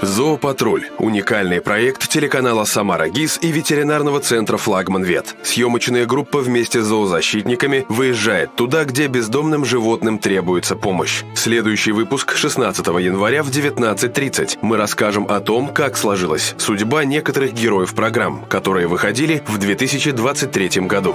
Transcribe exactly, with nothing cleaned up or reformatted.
Зоопатруль – уникальный проект телеканала «Самара-ГИС» и ветеринарного центра «Флагман-Вет». Съемочная группа вместе с зоозащитниками выезжает туда, где бездомным животным требуется помощь. Следующий выпуск шестнадцатого января в девятнадцать тридцать. Мы расскажем о том, как сложилась судьба некоторых героев программ, которые выходили в две тысячи двадцать третьем году.